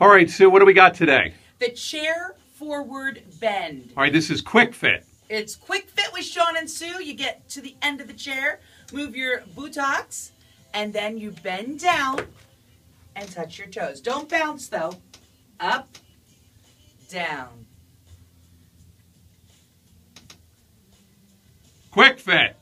All right, Sue, what do we got today? The chair forward bend. All right, this is quick fit. It's quick fit with Shawn and Sue. You get to the end of the chair, move your buttocks, and then you bend down and touch your toes. Don't bounce, though. Up, down. Quick fit.